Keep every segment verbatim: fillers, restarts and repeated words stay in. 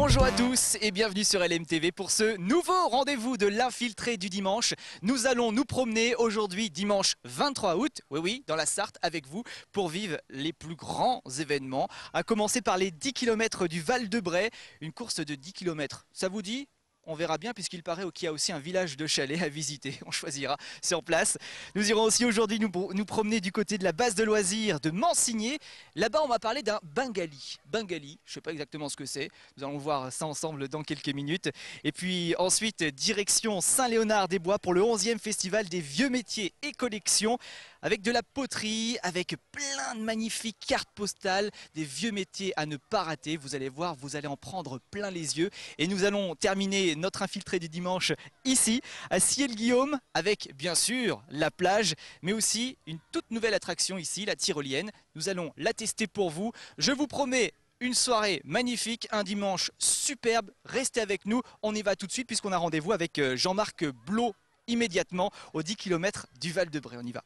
Bonjour à tous et bienvenue sur L M T V pour ce nouveau rendez-vous de l'infiltré du dimanche. Nous allons nous promener aujourd'hui dimanche vingt-trois août, oui oui, dans la Sarthe avec vous pour vivre les plus grands événements. À commencer par les dix kilomètres du Val-de-Braye, une course de dix kilomètres, ça vous dit ? On verra bien puisqu'il paraît qu'il y a aussi un village de chalets à visiter. On choisira sur place. Nous irons aussi aujourd'hui nous, nous promener du côté de la base de loisirs de Mansigné. Là-bas, on va parler d'un Bengali. Bengali, je ne sais pas exactement ce que c'est. Nous allons voir ça ensemble dans quelques minutes. Et puis ensuite, direction Saint-Léonard-des-Bois pour le onzième festival des vieux métiers et collections. Avec de la poterie, avec plein de magnifiques cartes postales, des vieux métiers à ne pas rater. Vous allez voir, vous allez en prendre plein les yeux. Et nous allons terminer notre infiltré du dimanche ici, à Sillé-Guillaume, avec bien sûr la plage, mais aussi une toute nouvelle attraction ici, la tyrolienne. Nous allons la tester pour vous. Je vous promets une soirée magnifique, un dimanche superbe. Restez avec nous, on y va tout de suite puisqu'on a rendez-vous avec Jean-Marc Bleau immédiatement aux dix kilomètres du Val-de-Braye. On y va.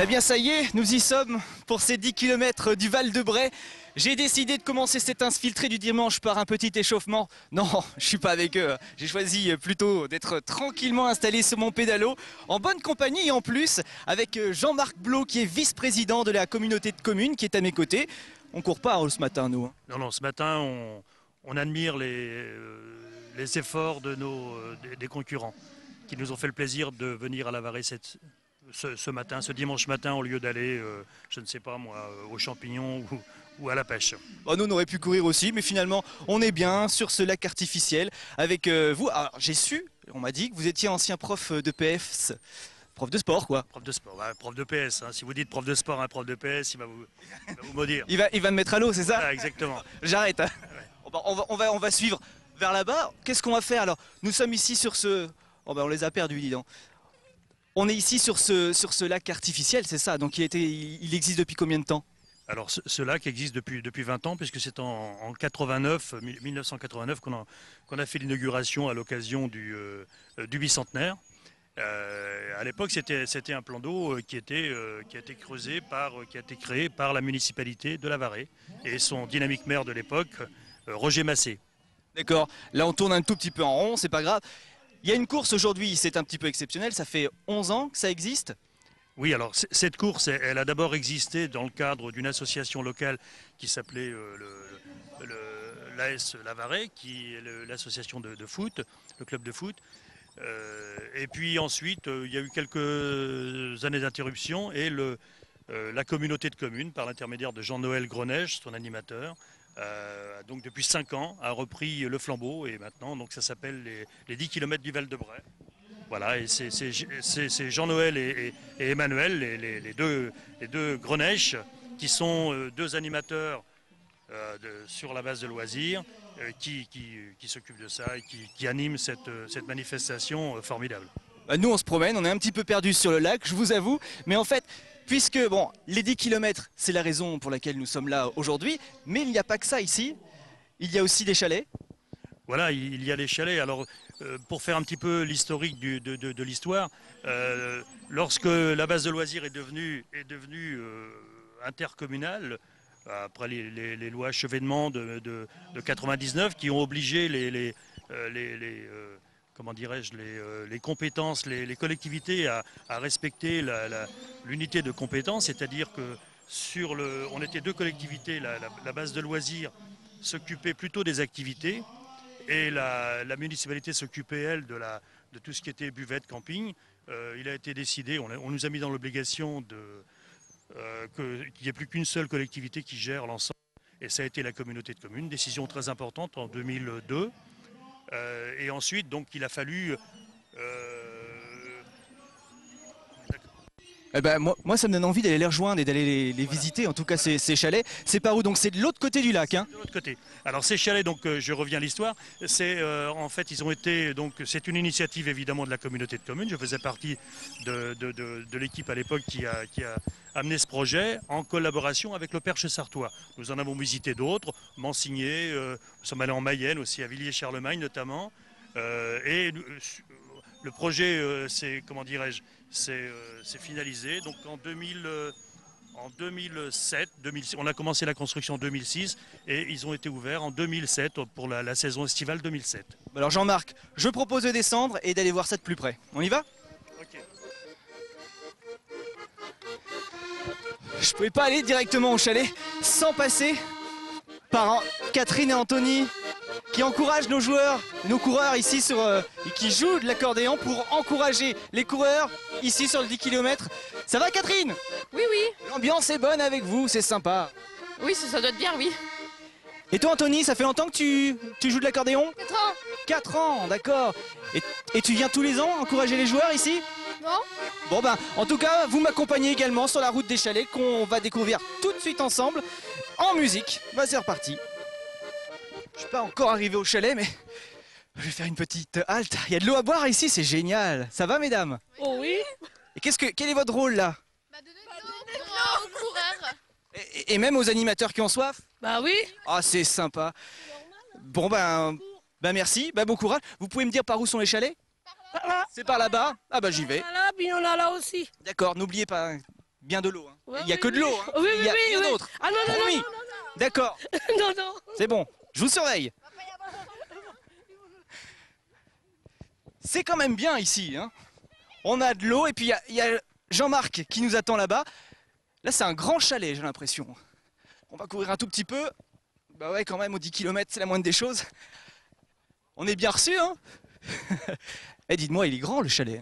Eh bien ça y est, nous y sommes pour ces dix kilomètres du Val-de-Braye. J'ai décidé de commencer cet infiltré du dimanche par un petit échauffement. Non, je suis pas avec eux. J'ai choisi plutôt d'être tranquillement installé sur mon pédalo, en bonne compagnie et en plus avec Jean-Marc Bleau qui est vice-président de la communauté de communes qui est à mes côtés. On court pas ce matin nous. Non, non, ce matin on, on admire les, les efforts de nos, des, des concurrents qui nous ont fait le plaisir de venir à Lavaré cette... Ce, ce matin, ce dimanche matin, au lieu d'aller, euh, je ne sais pas moi, euh, aux champignons ou, ou à la pêche. Bon, nous, on aurait pu courir aussi, mais finalement, on est bien sur ce lac artificiel avec euh, vous. Alors, j'ai su, on m'a dit que vous étiez ancien prof de P S, prof de sport, quoi. Prof de sport, bah, prof de P S. Hein. Si vous dites prof de sport à un prof de P S, il va vous, il va vous maudire. il, va, il va me mettre à l'eau, c'est ça? Ah, exactement. J'arrête. Hein. Ouais. On, va, on, va, on va suivre vers là-bas. Qu'est-ce qu'on va faire? Alors, nous sommes ici sur ce... Oh, bah, on les a perdus, dis donc. On est ici sur ce, sur ce lac artificiel, c'est ça? Donc il, était, il existe depuis combien de temps? Alors ce, ce lac existe depuis, depuis vingt ans, puisque c'est en, en quatre-vingt-neuf, mille neuf cent quatre-vingt-neuf qu'on a, qu'on a fait l'inauguration à l'occasion du, euh, du bicentenaire. Euh, à l'époque, c'était un plan d'eau qui, euh, qui a été creusé, par, qui a été créé par la municipalité de Lavaré et son dynamique maire de l'époque, euh, Roger Massé. D'accord, là on tourne un tout petit peu en rond, c'est pas grave. Il y a une course aujourd'hui, c'est un petit peu exceptionnel, ça fait onze ans que ça existe. Oui, alors cette course, elle, elle a d'abord existé dans le cadre d'une association locale qui s'appelait euh, le, le, l'A S Lavaré, qui est l'association de, de foot, le club de foot. Euh, et puis ensuite, euh, il y a eu quelques années d'interruption et le, euh, la communauté de communes, par l'intermédiaire de Jean-Noël Grenèche, son animateur, Euh, donc depuis cinq ans, a repris le flambeau et maintenant donc ça s'appelle les, les dix kilomètres du Val-de-Braye. Voilà, et c'est Jean-Noël et, et, et Emmanuel, les, les, les, deux, les deux Grenèche, qui sont euh, deux animateurs euh, de, sur la base de loisirs, euh, qui, qui, qui s'occupent de ça et qui, qui animent cette, cette manifestation euh, formidable. Nous on se promène, on est un petit peu perdu sur le lac, je vous avoue, mais en fait... Puisque, bon, les dix kilomètres, c'est la raison pour laquelle nous sommes là aujourd'hui, mais il n'y a pas que ça ici, il y a aussi des chalets. Voilà, il y a les chalets. Alors, euh, pour faire un petit peu l'historique de, de, de l'histoire, euh, lorsque la base de loisirs est devenue, est devenue euh, intercommunale, après les, les, les lois Chevènement de, de, de quatre-vingt-dix-neuf qui ont obligé les... les, euh, les, les euh, comment dirais-je, les, euh, les compétences, les, les collectivités à, à respecter l'unité de compétences, c'est-à-dire que sur le, on était deux collectivités, la, la, la base de loisirs s'occupait plutôt des activités et la, la municipalité s'occupait, elle, de, la, de tout ce qui était buvette, camping. Euh, il a été décidé, on, a, on nous a mis dans l'obligation euh, qu'il n'y ait plus qu'une seule collectivité qui gère l'ensemble et ça a été la communauté de communes, décision très importante en deux mille deux. Euh, et ensuite, donc, il a fallu... Euh... Eh ben, moi, moi, ça me donne envie d'aller les rejoindre et d'aller les, les voilà. visiter, en tout cas, voilà. ces, ces chalets. C'est par où? Donc, c'est de l'autre côté du lac. Hein. De l'autre côté. Alors, ces chalets, donc, euh, je reviens à l'histoire, c'est, euh, en fait, ils ont été... Donc, c'est une initiative, évidemment, de la communauté de communes. Je faisais partie de, de, de, de l'équipe à l'époque qui a, qui a amené ce projet en collaboration avec le Perche-Sartois. Nous en avons visité d'autres, Mansigné, euh, nous sommes allés en Mayenne aussi, à Villiers-Charlemagne, notamment. Euh, et... Euh, Le projet, euh, c'est, comment dirais-je, c'est euh, finalisé. Donc en, 2000, euh, en deux mille sept, deux mille six, on a commencé la construction en deux mille six et ils ont été ouverts en deux mille sept pour la, la saison estivale deux mille sept. Alors Jean-Marc, je propose de descendre et d'aller voir ça de plus près. On y va? Ok. Je pouvais pas aller directement au chalet sans passer par Catherine et Anthony qui encouragent nos joueurs, nos coureurs ici sur, euh, qui jouent de l'accordéon pour encourager les coureurs ici sur le dix kilomètres. Ça va Catherine? Oui, oui. L'ambiance est bonne avec vous, c'est sympa. Oui, ça, ça doit être bien, oui. Et toi Anthony, ça fait longtemps que tu, tu joues de l'accordéon? quatre ans. quatre ans, d'accord. Et, et tu viens tous les ans encourager les joueurs ici? Non. Bon ben, en tout cas, vous m'accompagnez également sur la route des chalets qu'on va découvrir tout de suite ensemble en musique. Bah c'est reparti. Je suis pas encore arrivé au chalet, mais je vais faire une petite halte. Il y a de l'eau à boire ici, c'est génial. Ça va, mesdames? Oh oui. Et qu'est-ce que, quel est votre rôle là? Bah donner de l'eau aux coureurs. Et, et même aux animateurs qui ont soif? Bah oui. Ah oh, c'est sympa. Bon ben, ben merci, ben bon courage. Vous pouvez me dire par où sont les chalets? C'est par là-bas. Ah bah j'y vais. Là, puis on a là aussi. D'accord, n'oubliez pas, bien de l'eau. Hein. Ouais, il n'y a oui, que de l'eau. Hein. Oui, oui, il y a oui, rien oui. d'autre. Ah non, non, non, non, non, non. D'accord. Non, non. C'est bon, je vous surveille. C'est quand même bien ici. Hein. On a de l'eau et puis il y a, a Jean-Marc qui nous attend là-bas. Là, là c'est un grand chalet, j'ai l'impression. On va courir un tout petit peu. Bah ouais, quand même, aux dix kilomètres, c'est la moindre des choses. On est bien reçus, hein. Eh, hey, dites-moi, il est grand le chalet?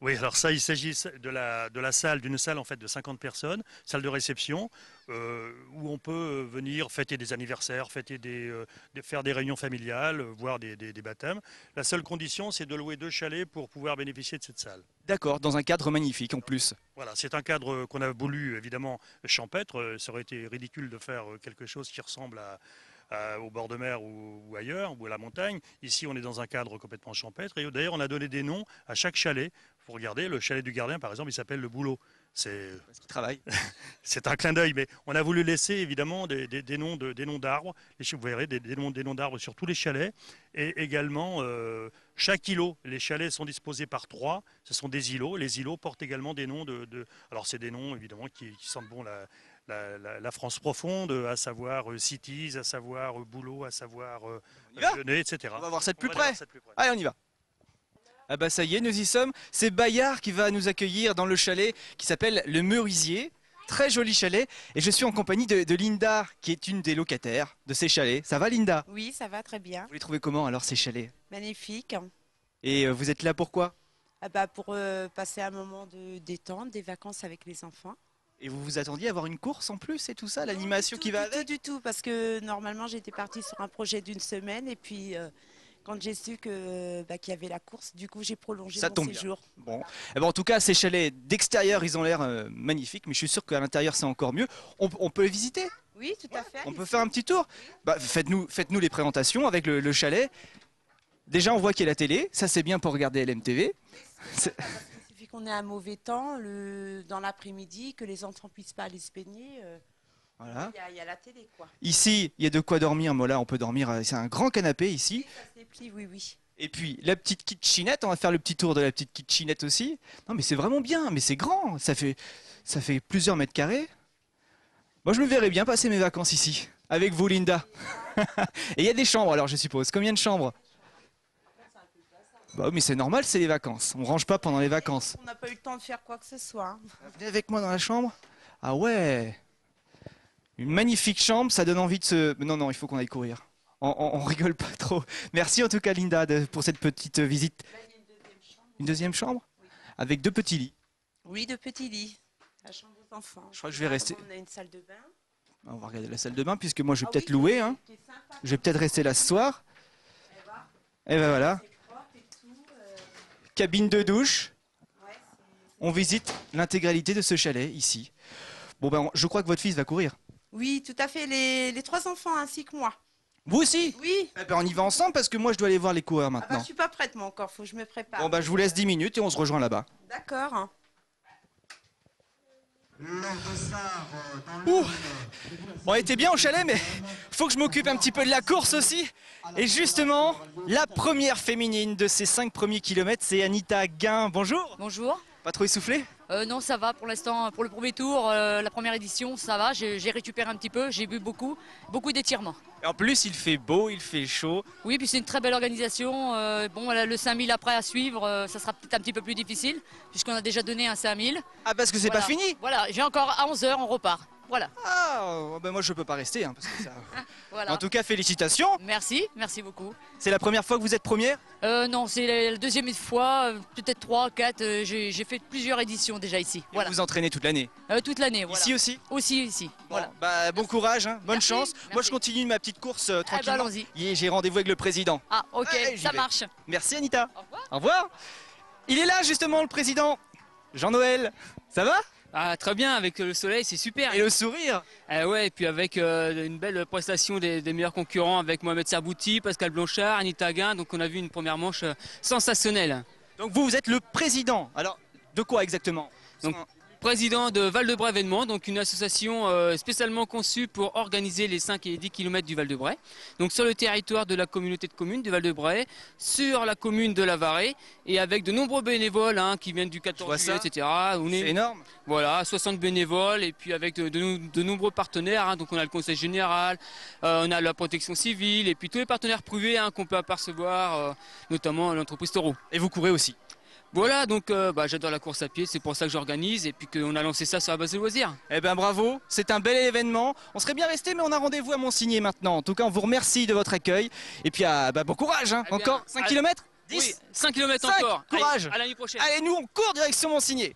Oui, alors ça, il s'agit de la, de la salle, d'une salle en fait de cinquante personnes, salle de réception, euh, où on peut venir fêter des anniversaires, fêter des, euh, faire des réunions familiales, voire des, des, des baptêmes. La seule condition, c'est de louer deux chalets pour pouvoir bénéficier de cette salle. D'accord, dans un cadre magnifique en plus. Voilà, c'est un cadre qu'on a voulu, évidemment, champêtre. Ça aurait été ridicule de faire quelque chose qui ressemble à... Euh, au bord de mer ou, ou ailleurs, ou à la montagne. Ici, on est dans un cadre complètement champêtre. Et d'ailleurs, on a donné des noms à chaque chalet. Vous regardez, le chalet du gardien, par exemple, il s'appelle le Boulot. C'est parce qu'il travaille. C'est un clin d'œil, mais on a voulu laisser, évidemment, des, des, des noms de, des noms d'arbres. Vous verrez, des, des noms, des noms d'arbres sur tous les chalets. Et également, euh, chaque îlot. Les chalets sont disposés par trois. Ce sont des îlots. Les îlots portent également des noms de... de... Alors, c'est des noms, évidemment, qui, qui sentent bon la... La, la, la France profonde, à savoir euh, Cities, à savoir euh, Boulot, à savoir euh, Jeunet, et cetera. On va voir ça de plus près. Allez, on y va. Ah bah ça y est, nous y sommes. C'est Bayard qui va nous accueillir dans le chalet qui s'appelle Le Meurisier. Très joli chalet. Et je suis en compagnie de, de Linda, qui est une des locataires de ces chalets. Ça va, Linda? Oui, ça va très bien. Vous les trouvez comment alors, ces chalets? Magnifiques. Et euh, vous êtes là pourquoi? Ah bah pour euh, passer un moment de détente, des vacances avec les enfants. Et vous vous attendiez à avoir une course en plus et tout ça, l'animation qui va avec? Pas du tout, parce que normalement j'étais partie sur un projet d'une semaine et puis euh, quand j'ai su qu'il bah, qu'il y avait la course, du coup j'ai prolongé ça mon tombe séjour. Bien. Bon. Eh ben, en tout cas ces chalets d'extérieur ils ont l'air euh, magnifiques, mais je suis sûr qu'à l'intérieur c'est encore mieux. On, on peut les visiter? Oui, tout à fait. On peut faire un petit tour? Bah, Faites-nous faites-nous les présentations avec le, le chalet. Déjà on voit qu'il y a la télé, ça c'est bien pour regarder L M T V. On est à mauvais temps, le, dans l'après-midi, que les enfants puissent pas aller se baigner. Euh, voilà. Il y a, il y a la télé, quoi. Ici, il y a de quoi dormir. Moi, là, on peut dormir. C'est un grand canapé ici. Et ça se déplie, oui, oui. Et puis la petite kitchenette. On va faire le petit tour de la petite kitchenette aussi. Non, mais c'est vraiment bien. Mais c'est grand. Ça fait, ça fait plusieurs mètres carrés. Moi, je me verrais bien passer mes vacances ici avec vous, Linda. Et il y a des chambres, alors je suppose. Combien de chambres? Bah oui, mais c'est normal, c'est les vacances. On range pas pendant les vacances. On n'a pas eu le temps de faire quoi que ce soit. Venez avec moi dans la chambre. Ah ouais. Une magnifique chambre, ça donne envie de se... Non, non, il faut qu'on aille courir. On, on, on rigole pas trop. Merci en tout cas, Linda, de, pour cette petite visite. Là, il y a une deuxième chambre. Une deuxième chambre? Oui. Avec deux petits lits. Oui, deux petits lits. La chambre aux enfants. Je crois que je vais rester... On a une salle de bain. On va regarder la salle de bain, puisque moi, je vais ah, peut-être oui, louer. Hein. Sympa, je vais peut-être rester là ce soir. Et ben voilà. Cabine de douche, on visite l'intégralité de ce chalet ici. Bon ben, je crois que votre fils va courir. Oui, tout à fait, les, les trois enfants ainsi que moi. Vous aussi? Oui. Eh ben, on y va ensemble parce que moi je dois aller voir les coureurs maintenant. Ah ben, je suis pas prête moi encore, faut que je me prépare. Bon ben, je vous laisse dix minutes et on se rejoint là-bas. D'accord. Ouh, on était bien au chalet, mais faut que je m'occupe un petit peu de la course aussi. Et justement, la première féminine de ces cinq premiers kilomètres, c'est Anita Gain. Bonjour. Bonjour. Pas trop essoufflé? euh, Non, ça va pour l'instant. Pour le premier tour, euh, la première édition, ça va. J'ai récupéré un petit peu, j'ai bu beaucoup, beaucoup d'étirements. En plus, il fait beau, il fait chaud. Oui, puis c'est une très belle organisation. Euh, bon, le cinq mille après à suivre, euh, ça sera peut-être un petit peu plus difficile, puisqu'on a déjà donné un cinq mille. Ah, parce que c'est voilà. Pas fini? Voilà, j'ai encore à onze heures, on repart. Voilà. Ah, ben moi je peux pas rester. Hein, parce que ça... voilà. En tout cas, félicitations. Merci, merci beaucoup. C'est la première fois que vous êtes première? euh, Non, c'est la deuxième fois, peut-être trois, quatre. J'ai fait plusieurs éditions déjà ici. Voilà. Vous vous entraînez toute l'année? euh, Toute l'année, voilà. Ici aussi? Aussi, ici. Bon, voilà. Bah, bon courage, hein, bonne merci. Chance. Merci. Moi je continue ma petite course euh, tranquillement. Ah, bah, allons-y. J'ai rendez-vous avec le président. Ah, ok, ouais, ça marche. Merci Anita. Au revoir. Au revoir. Il est là justement le président, Jean-Noël. Ça va? Ah, très bien, avec le soleil, c'est super. Et le sourire. Ah ouais, et puis avec euh, une belle prestation des, des meilleurs concurrents avec Mohamed Serbouti, Pascal Blanchard, Anita Gain. Donc on a vu une première manche euh, sensationnelle. Donc vous, vous êtes le président. Alors, de quoi exactement? Donc, président de Val-de-Braye Événement, donc une association euh, spécialement conçue pour organiser les cinq et dix kilomètres du Val-de-Braye. Donc sur le territoire de la communauté de communes du Val-de-Braye, sur la commune de Lavaré, et avec de nombreux bénévoles hein, qui viennent du quatorze juillet, et cetera. C'est est... énorme. Voilà, soixante bénévoles, et puis avec de, de, de nombreux partenaires. Hein, donc on a le conseil général, euh, on a la protection civile, et puis tous les partenaires privés hein, qu'on peut apercevoir, euh, notamment l'entreprise Taureau. Et vous courez aussi? Voilà, donc euh, bah, j'adore la course à pied, c'est pour ça que j'organise et puis qu'on a lancé ça sur la base de loisirs. Eh bien bravo, c'est un bel événement. On serait bien resté mais on a rendez-vous à Mansigné maintenant. En tout cas, on vous remercie de votre accueil. Et puis ah, bah, bon courage, hein. Eh bien, encore cinq kilomètres dix oui, cinq kilomètres encore. Courage. Allez, à l'année prochaine. Allez, nous on court direction Mansigné.